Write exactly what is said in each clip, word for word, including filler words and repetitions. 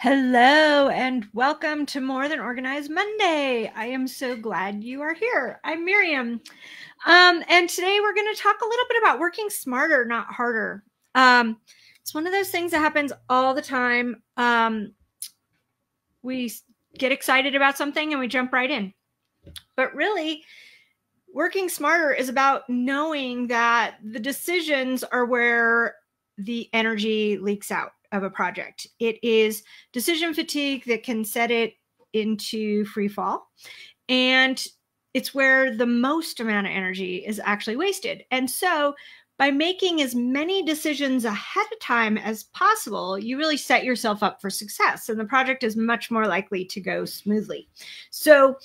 Hello and welcome to More Than Organized Monday. I am so glad you are here. I'm Miriam. Um, and today we're going to talk a little bit about working smarter, not harder. Um, it's one of those things that happens all the time. Um, we get excited about something and we jump right in. But really, working smarter is about knowing that the decisions are where the energy leaks out of a project. It is decision fatigue that can set it into free fall. And it's where the most amount of energy is actually wasted. And so by making as many decisions ahead of time as possible, you really set yourself up for success. And the project is much more likely to go smoothly. So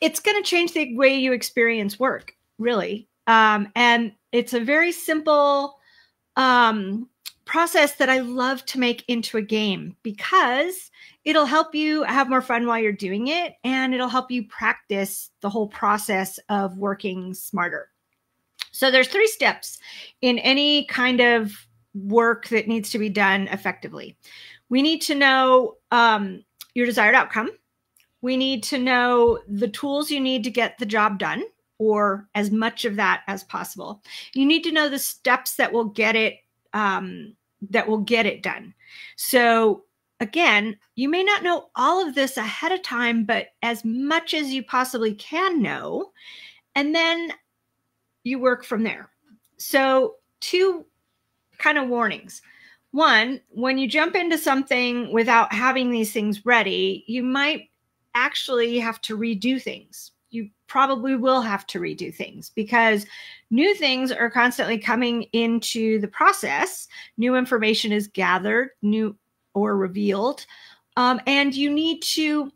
it's going to change the way you experience work, really. Um, and it's a very simple um, process that I love to make into a game because it'll help you have more fun while you're doing it, and it'll help you practice the whole process of working smarter. So there's three steps in any kind of work that needs to be done effectively. We need to know um, your desired outcome. We need to know the tools you need to get the job done, or as much of that as possible. You need to know the steps that will get it Um, that will get it done. So again, you may not know all of this ahead of time, but as much as you possibly can know, and then you work from there. So two kind of warnings. One, when you jump into something without having these things ready, you might actually have to redo things. You probably will have to redo things because new things are constantly coming into the process. New information is gathered, new or revealed, um, and you need to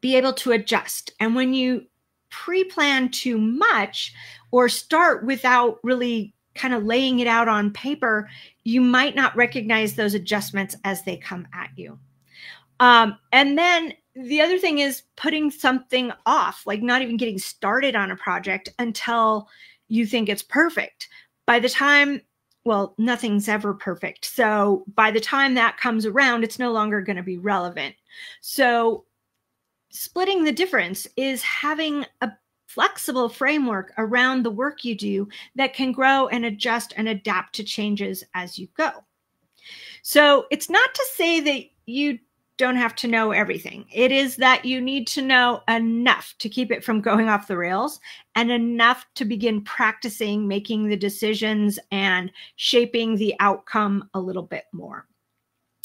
be able to adjust. And when you pre-plan too much or start without really kind of laying it out on paper, you might not recognize those adjustments as they come at you. Um, and then the other thing is putting something off, like not even getting started on a project until you think it's perfect. By the time, well, nothing's ever perfect. So by the time that comes around, it's no longer going to be relevant. So splitting the difference is having a flexible framework around the work you do that can grow and adjust and adapt to changes as you go. So it's not to say that you don't have to know everything. It is that you need to know enough to keep it from going off the rails and enough to begin practicing making the decisions and shaping the outcome a little bit more.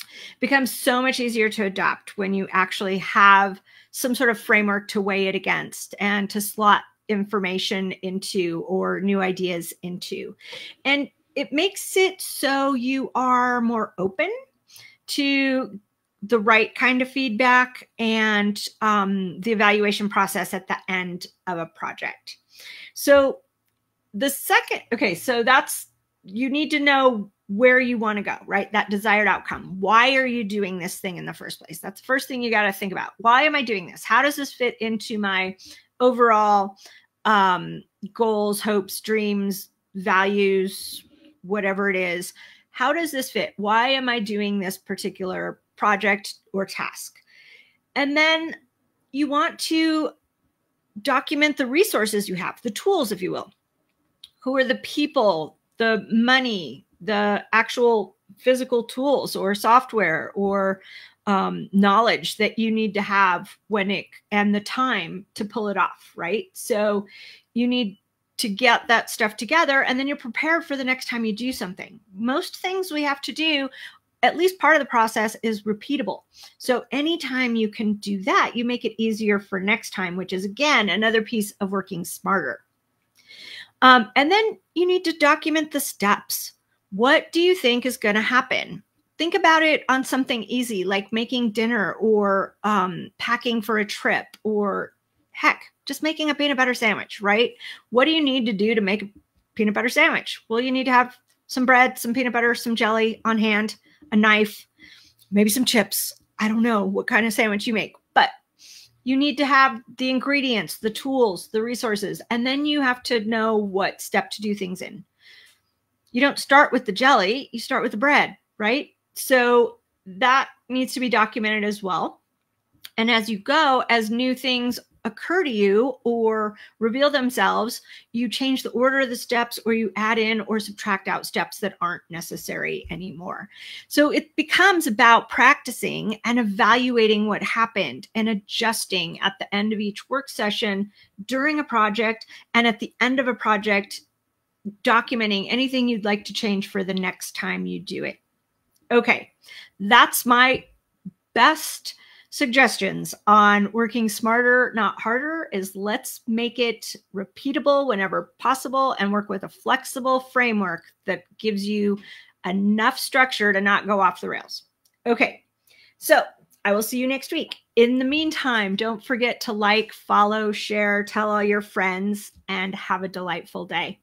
It becomes so much easier to adopt when you actually have some sort of framework to weigh it against and to slot information into or new ideas into. And it makes it so you are more open to the right kind of feedback and um, the evaluation process at the end of a project. So the second, okay, so that's, you need to know where you want to go, right? That desired outcome. Why are you doing this thing in the first place? That's the first thing you got to think about. Why am I doing this? How does this fit into my overall um, goals, hopes, dreams, values, whatever it is? How does this fit? Why am I doing this particular project or task? And then you want to document the resources you have, the tools, if you will. Who are the people, the money, the actual physical tools or software or um, knowledge that you need to have when it, and the time to pull it off, right? So you need to get that stuff together, and then you're prepared for the next time you do something. Most things we have to do, at least part of the process, is repeatable. So anytime you can do that, you make it easier for next time, which is, again, another piece of working smarter. Um, and then you need to document the steps. What do you think is going to happen? Think about it on something easy, like making dinner or um, packing for a trip, or heck, just making a peanut butter sandwich, right? What do you need to do to make a peanut butter sandwich? Well, you need to have some bread, some peanut butter, some jelly on hand, a knife, maybe some chips. I don't know what kind of sandwich you make, but you need to have the ingredients, the tools, the resources, and then you have to know what step to do things in. You don't start with the jelly, you start with the bread, right? So that needs to be documented as well. And as you go, as new things occur to you or reveal themselves, you change the order of the steps, or you add in or subtract out steps that aren't necessary anymore. So it becomes about practicing and evaluating what happened and adjusting at the end of each work session, during a project, and at the end of a project, documenting anything you'd like to change for the next time you do it. Okay, that's my best suggestions on working smarter, not harder, is let's make it repeatable whenever possible and work with a flexible framework that gives you enough structure to not go off the rails. Okay, so I will see you next week. In the meantime, don't forget to like, follow, share, tell all your friends, and have a delightful day.